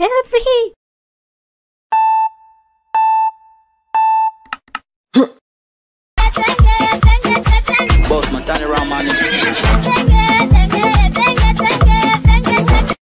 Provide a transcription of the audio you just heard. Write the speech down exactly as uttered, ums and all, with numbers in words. Help me!